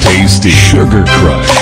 Tasty Sugar Crush.